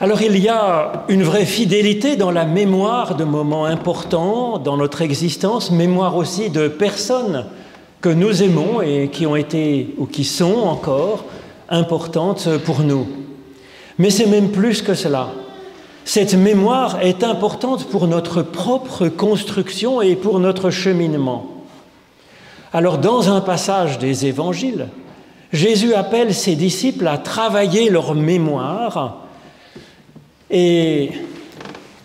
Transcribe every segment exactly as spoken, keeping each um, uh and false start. Alors il y a une vraie fidélité dans la mémoire de moments importants dans notre existence, mémoire aussi de personnes que nous aimons et qui ont été ou qui sont encore importantes pour nous. Mais c'est même plus que cela. Cette mémoire est importante pour notre propre construction et pour notre cheminement. Alors dans un passage des Évangiles, Jésus appelle ses disciples à travailler leur mémoire et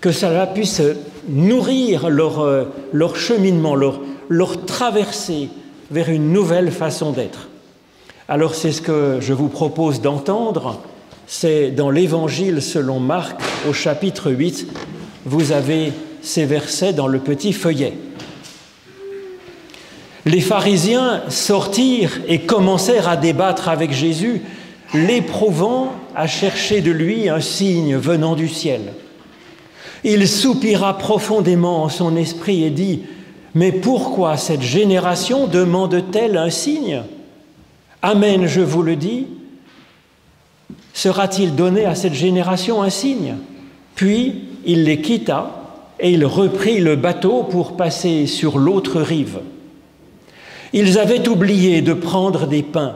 que cela puisse nourrir leur, leur cheminement, leur, leur traversée vers une nouvelle façon d'être. Alors c'est ce que je vous propose d'entendre, c'est dans l'Évangile selon Marc au chapitre huit, vous avez ces versets dans le petit feuillet. Les pharisiens sortirent et commencèrent à débattre avec Jésus, l'éprouvant à chercher de lui un signe venant du ciel. Il soupira profondément en son esprit et dit « Mais pourquoi cette génération demande-t-elle un signe ? Amen, je vous le dis, sera-t-il donné à cette génération un signe ?» Puis il les quitta et il reprit le bateau pour passer sur l'autre rive. Ils avaient oublié de prendre des pains.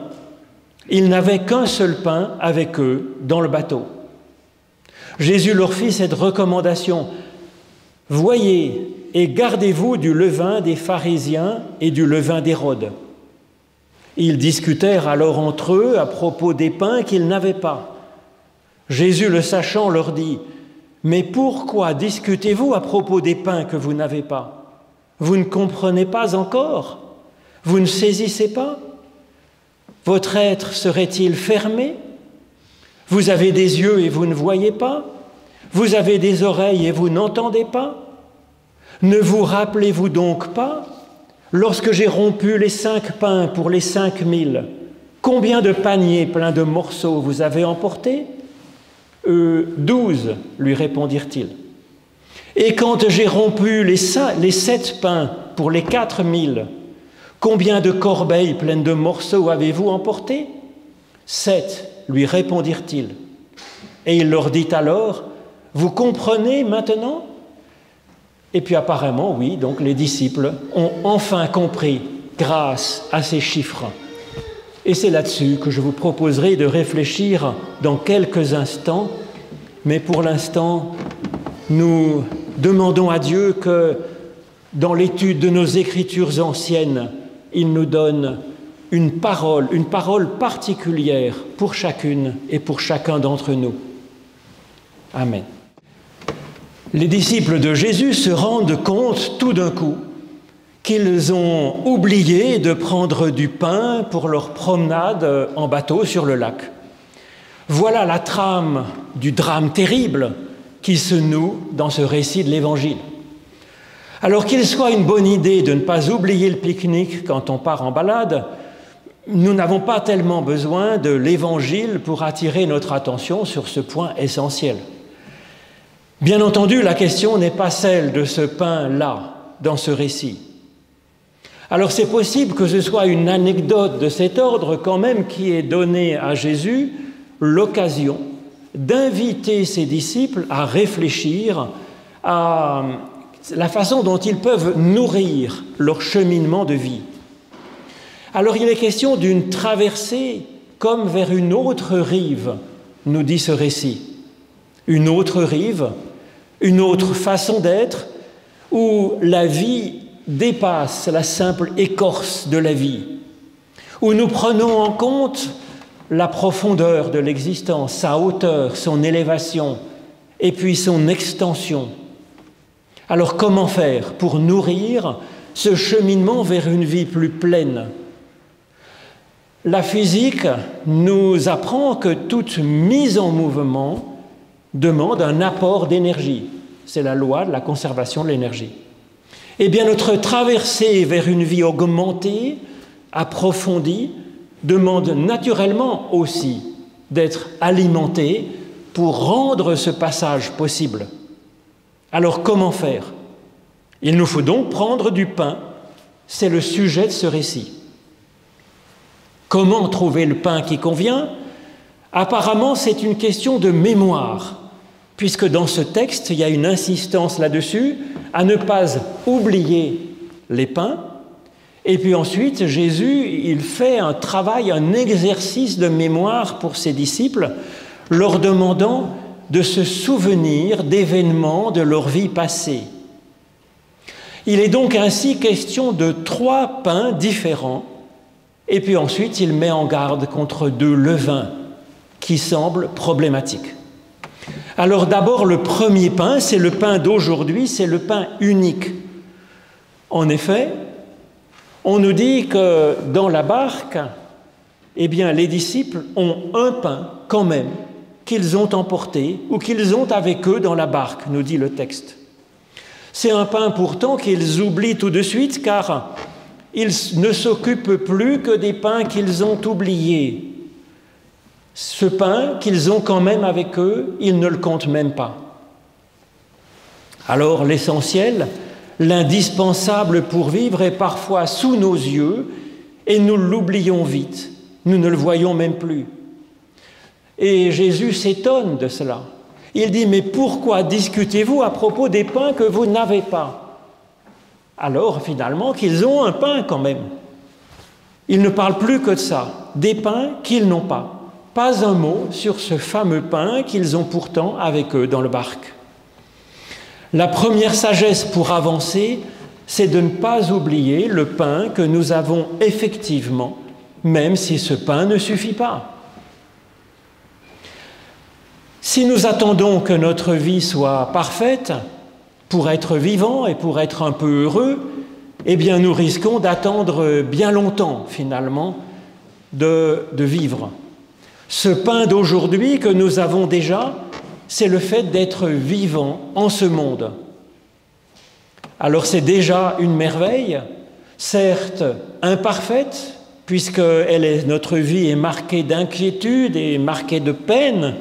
Ils n'avaient qu'un seul pain avec eux dans le bateau. Jésus leur fit cette recommandation. « Voyez et gardez-vous du levain des pharisiens et du levain d'Hérode. » Ils discutèrent alors entre eux à propos des pains qu'ils n'avaient pas. Jésus, le sachant, leur dit « Mais pourquoi discutez-vous à propos des pains que vous n'avez pas? Vous ne comprenez pas encore? Vous ne saisissez pas? Votre être serait-il fermé? Vous avez des yeux et vous ne voyez pas? Vous avez des oreilles et vous n'entendez pas? Ne vous rappelez-vous donc pas, lorsque j'ai rompu les cinq pains pour les cinq mille, combien de paniers pleins de morceaux vous avez emportés? Euh, douze, lui répondirent-ils. Et quand j'ai rompu les, cinq, les sept pains pour les quatre mille, combien de corbeilles pleines de morceaux avez-vous emporté? Sept, lui répondirent-ils. Et il leur dit alors, vous comprenez maintenant? Et puis apparemment, oui, donc les disciples ont enfin compris grâce à ces chiffres. Et c'est là-dessus que je vous proposerai de réfléchir dans quelques instants. Mais pour l'instant, nous demandons à Dieu que, dans l'étude de nos Écritures anciennes, il nous donne une parole, une parole particulière pour chacune et pour chacun d'entre nous. Amen. Les disciples de Jésus se rendent compte tout d'un coup qu'ils ont oublié de prendre du pain pour leur promenade en bateau sur le lac. Voilà la trame du drame terrible qui se noue dans ce récit de l'Évangile. Alors qu'il soit une bonne idée de ne pas oublier le pique-nique quand on part en balade, nous n'avons pas tellement besoin de l'Évangile pour attirer notre attention sur ce point essentiel. Bien entendu, la question n'est pas celle de ce pain-là, dans ce récit. Alors c'est possible que ce soit une anecdote de cet ordre quand même qui ait donné à Jésus l'occasion d'inviter ses disciples à réfléchir à la façon dont ils peuvent nourrir leur cheminement de vie. Alors il est question d'une traversée comme vers une autre rive, nous dit ce récit. Une autre rive, une autre façon d'être, où la vie dépasse la simple écorce de la vie, où nous prenons en compte la profondeur de l'existence, sa hauteur, son élévation, et puis son extension. Alors comment faire pour nourrir ce cheminement vers une vie plus pleine? La physique nous apprend que toute mise en mouvement demande un apport d'énergie. C'est la loi de la conservation de l'énergie. Eh bien, notre traversée vers une vie augmentée, approfondie, demande naturellement aussi d'être alimentée pour rendre ce passage possible. Alors comment faire? Il nous faut donc prendre du pain, c'est le sujet de ce récit. Comment trouver le pain qui convient? Apparemment c'est une question de mémoire, puisque dans ce texte, il y a une insistance là-dessus, à ne pas oublier les pains. Et puis ensuite, Jésus, il fait un travail, un exercice de mémoire pour ses disciples, leur demandant de se souvenir d'événements de leur vie passée. Il est donc ainsi question de trois pains différents, et puis ensuite il met en garde contre deux levains qui semblent problématiques. Alors d'abord le premier pain, c'est le pain d'aujourd'hui, c'est le pain unique. En effet, on nous dit que dans la barque, eh bien, les disciples ont un pain quand même qu'ils ont emporté ou qu'ils ont avec eux dans la barque, nous dit le texte. C'est un pain pourtant qu'ils oublient tout de suite car ils ne s'occupent plus que des pains qu'ils ont oubliés. Ce pain qu'ils ont quand même avec eux, ils ne le comptent même pas. Alors l'essentiel, l'indispensable pour vivre est parfois sous nos yeux et nous l'oublions vite, nous ne le voyons même plus. Et Jésus s'étonne de cela. Il dit, mais pourquoi discutez-vous à propos des pains que vous n'avez pas? Alors finalement qu'ils ont un pain quand même. Ils ne parlent plus que de ça, des pains qu'ils n'ont pas. Pas un mot sur ce fameux pain qu'ils ont pourtant avec eux dans le barque. La première sagesse pour avancer, c'est de ne pas oublier le pain que nous avons effectivement, même si ce pain ne suffit pas. Si nous attendons que notre vie soit parfaite, pour être vivant et pour être un peu heureux, eh bien nous risquons d'attendre bien longtemps, finalement, de, de vivre. Ce pain d'aujourd'hui que nous avons déjà, c'est le fait d'être vivant en ce monde. Alors c'est déjà une merveille, certes imparfaite, puisque elle est, notre vie est marquée d'inquiétude et marquée de peine,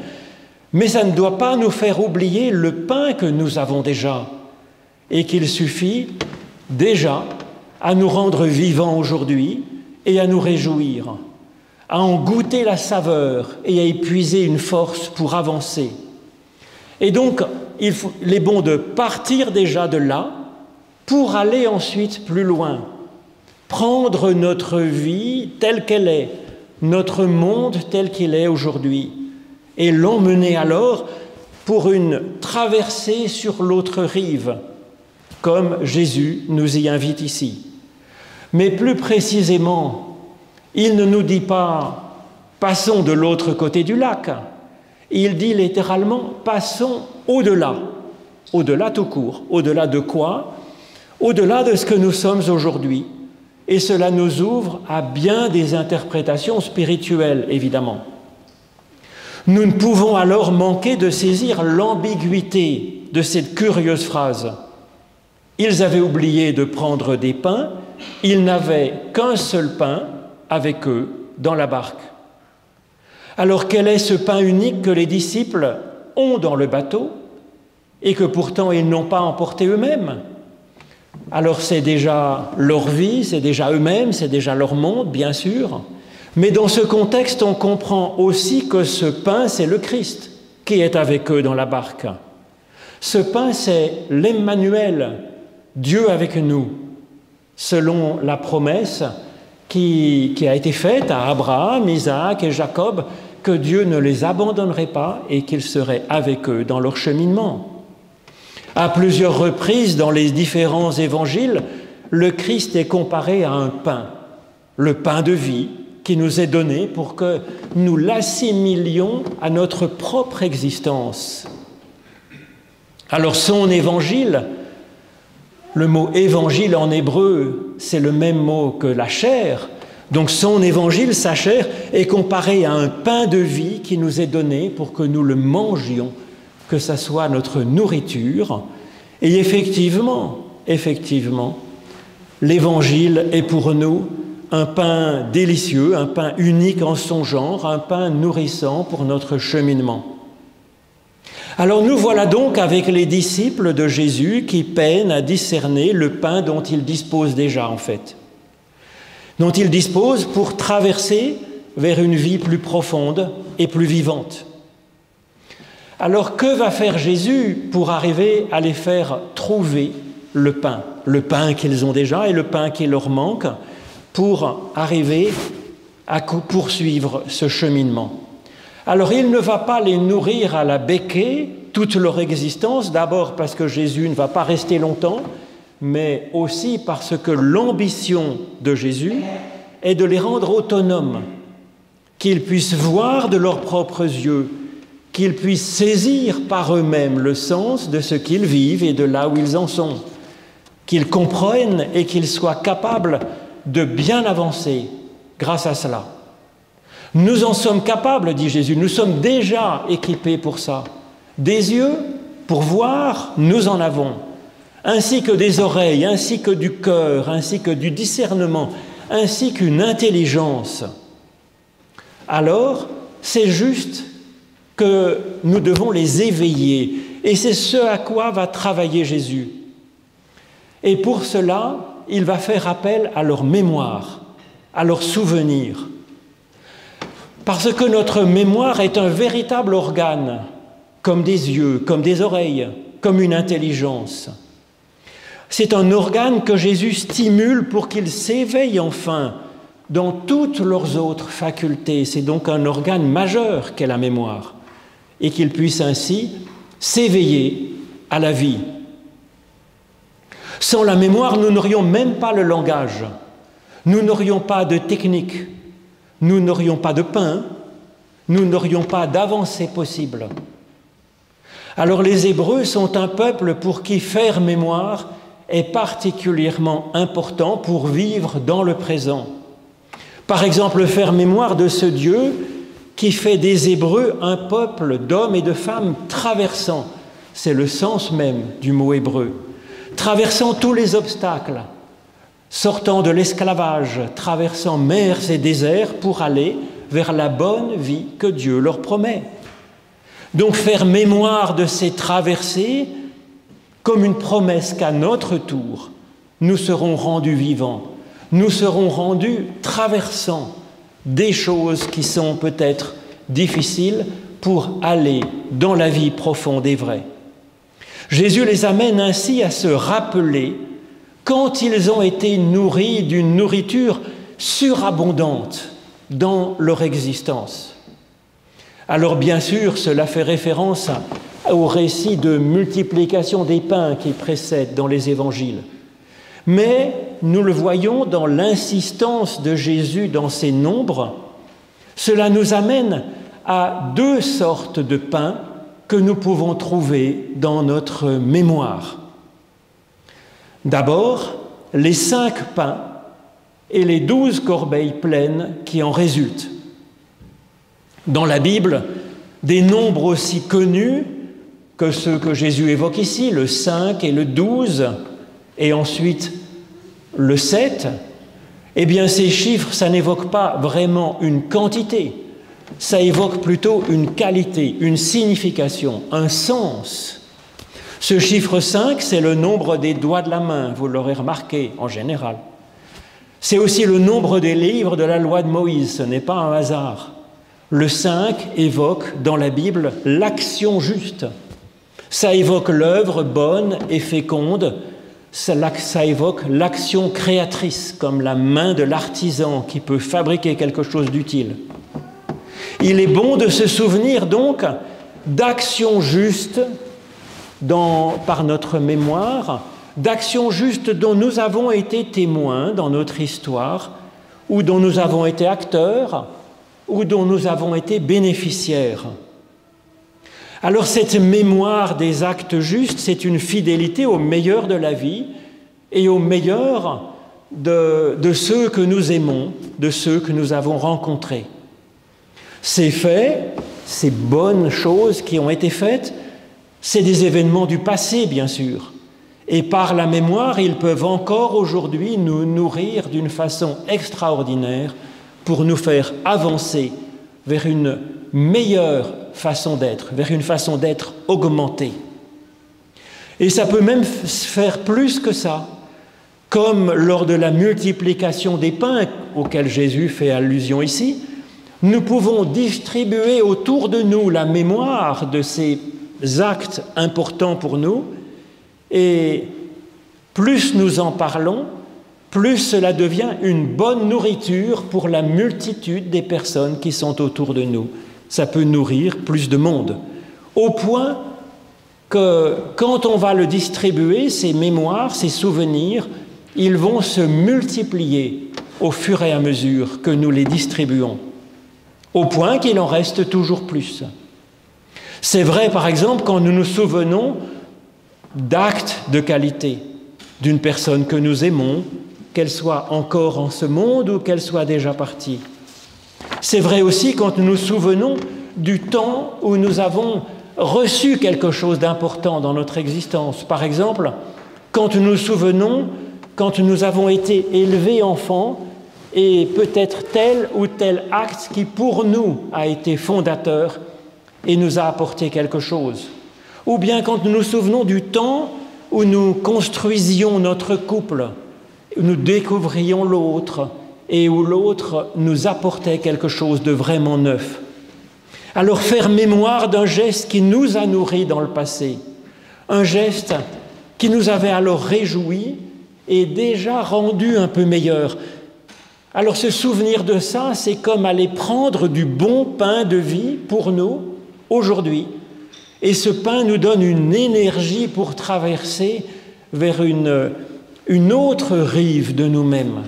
mais ça ne doit pas nous faire oublier le pain que nous avons déjà et qu'il suffit déjà à nous rendre vivants aujourd'hui et à nous réjouir, à en goûter la saveur et à épuiser une force pour avancer. Et donc, il, faut, il est bon de partir déjà de là pour aller ensuite plus loin, prendre notre vie telle qu'elle est, notre monde tel qu'il est aujourd'hui, et l'emmener alors pour une traversée sur l'autre rive, comme Jésus nous y invite ici. Mais plus précisément, il ne nous dit pas « passons de l'autre côté du lac », il dit littéralement « passons au-delà », au-delà tout court, au-delà de quoi? Au-delà de ce que nous sommes aujourd'hui, et cela nous ouvre à bien des interprétations spirituelles, évidemment. Nous ne pouvons alors manquer de saisir l'ambiguïté de cette curieuse phrase. Ils avaient oublié de prendre des pains, ils n'avaient qu'un seul pain avec eux dans la barque. Alors quel est ce pain unique que les disciples ont dans le bateau et que pourtant ils n'ont pas emporté eux-mêmes? Alors c'est déjà leur vie, c'est déjà eux-mêmes, c'est déjà leur monde, bien sûr. Mais dans ce contexte, on comprend aussi que ce pain, c'est le Christ qui est avec eux dans la barque. Ce pain, c'est l'Emmanuel, Dieu avec nous, selon la promesse qui, qui a été faite à Abraham, Isaac et Jacob, que Dieu ne les abandonnerait pas et qu'il serait avec eux dans leur cheminement. À plusieurs reprises dans les différents évangiles, le Christ est comparé à un pain, le pain de vie, qui nous est donné pour que nous l'assimilions à notre propre existence. Alors son évangile, le mot évangile en hébreu, c'est le même mot que la chair, donc son évangile, sa chair, est comparée à un pain de vie qui nous est donné pour que nous le mangions, que ça soit notre nourriture. Et effectivement, effectivement, l'évangile est pour nous un pain délicieux, un pain unique en son genre, un pain nourrissant pour notre cheminement. Alors nous voilà donc avec les disciples de Jésus qui peinent à discerner le pain dont ils disposent déjà en fait, dont ils disposent pour traverser vers une vie plus profonde et plus vivante. Alors que va faire Jésus pour arriver à les faire trouver le pain, le pain qu'ils ont déjà et le pain qui leur manque, pour arriver à poursuivre ce cheminement? Alors il ne va pas les nourrir à la becquée toute leur existence, d'abord parce que Jésus ne va pas rester longtemps, mais aussi parce que l'ambition de Jésus est de les rendre autonomes, qu'ils puissent voir de leurs propres yeux, qu'ils puissent saisir par eux-mêmes le sens de ce qu'ils vivent et de là où ils en sont, qu'ils comprennent et qu'ils soient capables de bien avancer grâce à cela. Nous en sommes capables, dit Jésus, nous sommes déjà équipés pour ça. Des yeux pour voir, nous en avons, ainsi que des oreilles, ainsi que du cœur, ainsi que du discernement, ainsi qu'une intelligence. Alors, c'est juste que nous devons les éveiller. Et c'est ce à quoi va travailler Jésus. Et pour cela, il va faire appel à leur mémoire, à leur souvenir. Parce que notre mémoire est un véritable organe, comme des yeux, comme des oreilles, comme une intelligence. C'est un organe que Jésus stimule pour qu'ils s'éveillent enfin dans toutes leurs autres facultés. C'est donc un organe majeur qu'est la mémoire, et qu'ils puissent ainsi s'éveiller à la vie. Sans la mémoire, nous n'aurions même pas le langage, nous n'aurions pas de technique, nous n'aurions pas de pain, nous n'aurions pas d'avancée possible. Alors les Hébreux sont un peuple pour qui faire mémoire est particulièrement important pour vivre dans le présent. Par exemple, faire mémoire de ce Dieu qui fait des Hébreux un peuple d'hommes et de femmes traversants. C'est le sens même du mot hébreu. Traversant tous les obstacles, sortant de l'esclavage, traversant mers et déserts pour aller vers la bonne vie que Dieu leur promet. Donc faire mémoire de ces traversées comme une promesse qu'à notre tour, nous serons rendus vivants, nous serons rendus traversants des choses qui sont peut-être difficiles pour aller dans la vie profonde et vraie. Jésus les amène ainsi à se rappeler quand ils ont été nourris d'une nourriture surabondante dans leur existence. Alors bien sûr, cela fait référence au récit de multiplication des pains qui précède dans les évangiles. Mais nous le voyons dans l'insistance de Jésus dans ces nombres, cela nous amène à deux sortes de pains que nous pouvons trouver dans notre mémoire. D'abord, les cinq pains et les douze corbeilles pleines qui en résultent. Dans la Bible, des nombres aussi connus que ceux que Jésus évoque ici, le cinq et le douze, et ensuite le sept, eh bien ces chiffres, ça n'évoque pas vraiment une quantité, ça évoque plutôt une qualité, une signification, un sens. Ce chiffre cinq, c'est le nombre des doigts de la main, vous l'aurez remarqué en général. C'est aussi le nombre des livres de la loi de Moïse, ce n'est pas un hasard. Le cinq évoque dans la Bible l'action juste. Ça évoque l'œuvre bonne et féconde. Ça, ça évoque l'action créatrice, comme la main de l'artisan qui peut fabriquer quelque chose d'utile. Il est bon de se souvenir donc d'actions justes dans, par notre mémoire, d'actions justes dont nous avons été témoins dans notre histoire, ou dont nous avons été acteurs, ou dont nous avons été bénéficiaires. Alors cette mémoire des actes justes, c'est une fidélité au meilleur de la vie et au meilleur de, de ceux que nous aimons, de ceux que nous avons rencontrés. Ces faits, ces bonnes choses qui ont été faites, c'est des événements du passé, bien sûr. Et par la mémoire, ils peuvent encore aujourd'hui nous nourrir d'une façon extraordinaire pour nous faire avancer vers une meilleure façon d'être, vers une façon d'être augmentée. Et ça peut même faire plus que ça, comme lors de la multiplication des pains auquel Jésus fait allusion ici, nous pouvons distribuer autour de nous la mémoire de ces actes importants pour nous, et plus nous en parlons, plus cela devient une bonne nourriture pour la multitude des personnes qui sont autour de nous. Ça peut nourrir plus de monde, au point que quand on va le distribuer, ces mémoires, ces souvenirs, ils vont se multiplier au fur et à mesure que nous les distribuons, au point qu'il en reste toujours plus. C'est vrai, par exemple, quand nous nous souvenons d'actes de qualité, d'une personne que nous aimons, qu'elle soit encore en ce monde ou qu'elle soit déjà partie. C'est vrai aussi quand nous nous souvenons du temps où nous avons reçu quelque chose d'important dans notre existence. Par exemple, quand nous nous souvenons, quand nous avons été élevés enfants, et peut-être tel ou tel acte qui pour nous a été fondateur et nous a apporté quelque chose. Ou bien quand nous nous souvenons du temps où nous construisions notre couple, où nous découvrions l'autre, et où l'autre nous apportait quelque chose de vraiment neuf. Alors faire mémoire d'un geste qui nous a nourris dans le passé, un geste qui nous avait alors réjouis et déjà rendu un peu meilleur. Alors se souvenir de ça, c'est comme aller prendre du bon pain de vie pour nous aujourd'hui. Et ce pain nous donne une énergie pour traverser vers une, une autre rive de nous-mêmes.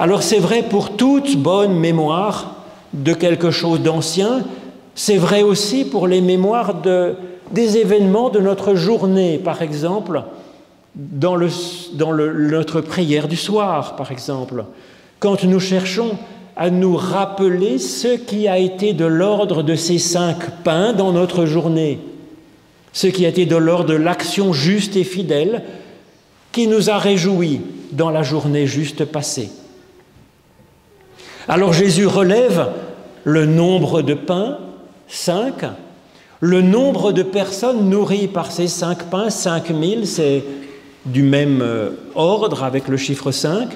Alors c'est vrai pour toute bonne mémoire de quelque chose d'ancien, c'est vrai aussi pour les mémoires de, des événements de notre journée, par exemple, dans, le, dans le, notre prière du soir, par exemple, quand nous cherchons à nous rappeler ce qui a été de l'ordre de ces cinq pains dans notre journée, ce qui a été de l'ordre de l'action juste et fidèle qui nous a réjouis dans la journée juste passée. Alors Jésus relève le nombre de pains, cinq, le nombre de personnes nourries par ces cinq pains, cinq mille, c'est du même ordre avec le chiffre cinq.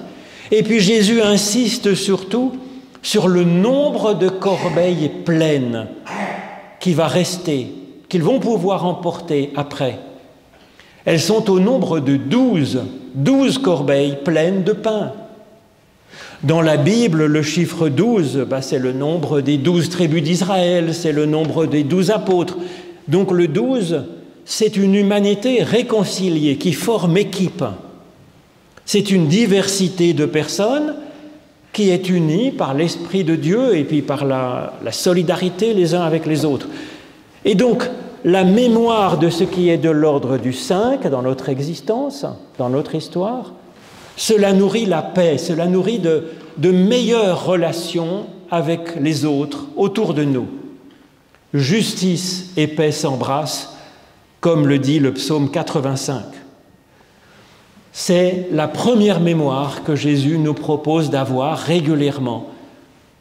Et puis Jésus insiste surtout sur le nombre de corbeilles pleines qui va rester, qu'ils vont pouvoir emporter après. Elles sont au nombre de douze, douze corbeilles pleines de pain. Dans la Bible, le chiffre douze, bah, c'est le nombre des douze tribus d'Israël, c'est le nombre des douze apôtres. Donc le douze, c'est une humanité réconciliée qui forme équipe. C'est une diversité de personnes qui est unie par l'Esprit de Dieu et puis par la, la solidarité les uns avec les autres. Et donc, la mémoire de ce qui est de l'ordre du cinq dans notre existence, dans notre histoire, cela nourrit la paix, cela nourrit de, de meilleures relations avec les autres autour de nous. Justice et paix s'embrassent, comme le dit le psaume quatre-vingt-cinq. C'est la première mémoire que Jésus nous propose d'avoir régulièrement.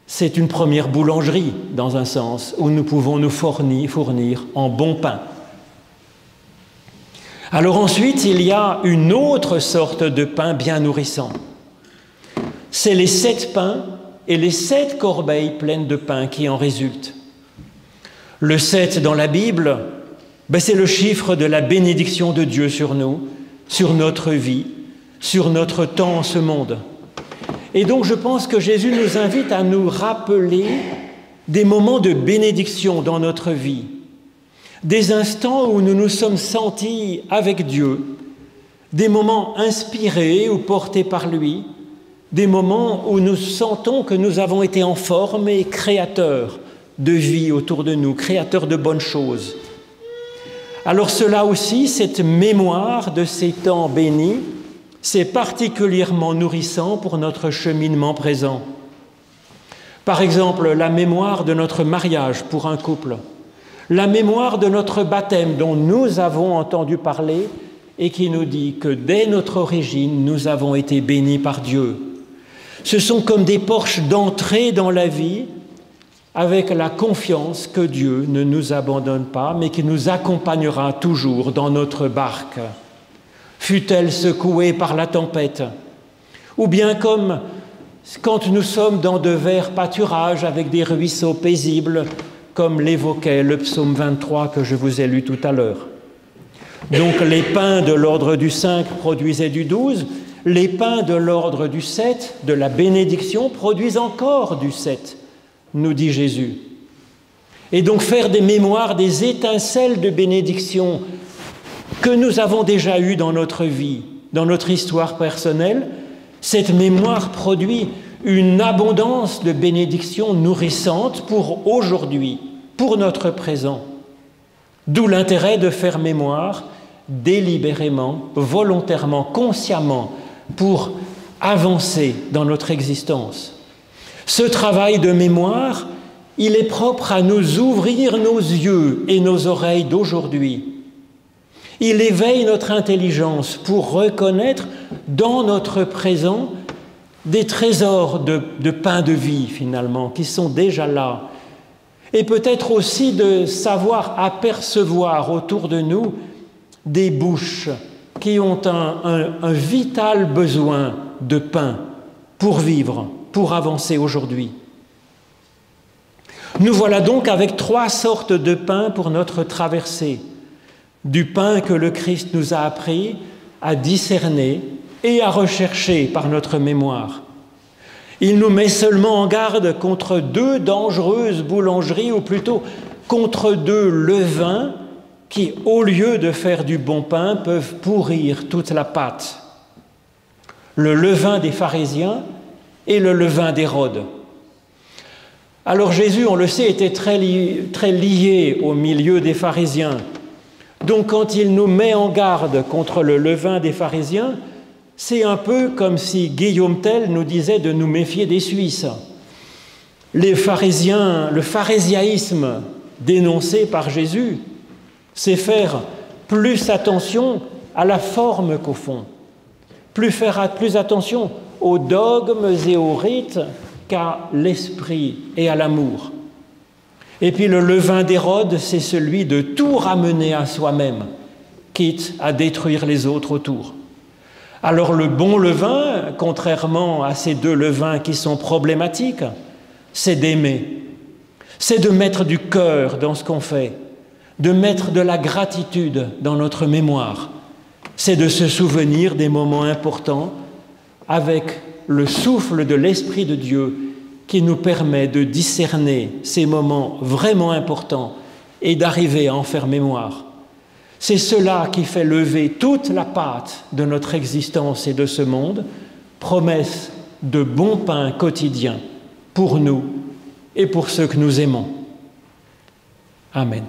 C'est une première boulangerie, dans un sens, où nous pouvons nous fournir, fournir en bon pain. Alors ensuite, il y a une autre sorte de pain bien nourrissant. C'est les sept pains et les sept corbeilles pleines de pain qui en résultent. Le sept dans la Bible, ben c'est le chiffre de la bénédiction de Dieu sur nous, sur notre vie, sur notre temps en ce monde. Et donc je pense que Jésus nous invite à nous rappeler des moments de bénédiction dans notre vie, des instants où nous nous sommes sentis avec Dieu, des moments inspirés ou portés par lui, des moments où nous sentons que nous avons été en forme et créateurs de vie autour de nous, créateurs de bonnes choses. Alors cela aussi, cette mémoire de ces temps bénis, c'est particulièrement nourrissant pour notre cheminement présent. Par exemple, la mémoire de notre mariage pour un couple, la mémoire de notre baptême dont nous avons entendu parler et qui nous dit que dès notre origine, nous avons été bénis par Dieu. Ce sont comme des porches d'entrée dans la vie avec la confiance que Dieu ne nous abandonne pas mais qui nous accompagnera toujours dans notre barque, fût-elle secouée par la tempête, ou bien comme quand nous sommes dans de verts pâturages avec des ruisseaux paisibles, comme l'évoquait le psaume vingt-trois que je vous ai lu tout à l'heure. Donc les pins de l'ordre du cinq produisaient du douze, les pins de l'ordre du sept, de la bénédiction, produisent encore du sept, nous dit Jésus. Et donc faire des mémoires, des étincelles de bénédiction que nous avons déjà eues dans notre vie, dans notre histoire personnelle, cette mémoire produit une abondance de bénédictions nourrissantes pour aujourd'hui, pour notre présent. D'où l'intérêt de faire mémoire délibérément, volontairement, consciemment, pour avancer dans notre existence. Ce travail de mémoire, il est propre à nous ouvrir nos yeux et nos oreilles d'aujourd'hui. Il éveille notre intelligence pour reconnaître dans notre présent des trésors de, de pain de vie, finalement, qui sont déjà là. Et peut-être aussi de savoir apercevoir autour de nous des bouches qui ont un, un, un vital besoin de pain pour vivre, pour avancer aujourd'hui. Nous voilà donc avec trois sortes de pain pour notre traversée. Du pain que le Christ nous a appris à discerner et à rechercher par notre mémoire. Il nous met seulement en garde contre deux dangereuses boulangeries, ou plutôt contre deux levains qui, au lieu de faire du bon pain, peuvent pourrir toute la pâte. Le levain des pharisiens et le levain d'Hérode. Alors Jésus, on le sait, était très lié, très lié au milieu des pharisiens. Donc quand il nous met en garde contre le levain des pharisiens, c'est un peu comme si Guillaume Tell nous disait de nous méfier des Suisses. Les pharisiens, le pharisaïsme dénoncé par Jésus, c'est faire plus attention à la forme qu'au fond, plus faire plus attention aux dogmes et aux rites qu'à l'esprit et à l'amour. Et puis le levain d'Hérode, c'est celui de tout ramener à soi-même, quitte à détruire les autres autour. Alors le bon levain, contrairement à ces deux levains qui sont problématiques, c'est d'aimer, c'est de mettre du cœur dans ce qu'on fait, de mettre de la gratitude dans notre mémoire, c'est de se souvenir des moments importants avec le souffle de l'Esprit de Dieu qui nous permet de discerner ces moments vraiment importants et d'arriver à en faire mémoire. C'est cela qui fait lever toute la pâte de notre existence et de ce monde, promesse de bon pain quotidien pour nous et pour ceux que nous aimons. Amen.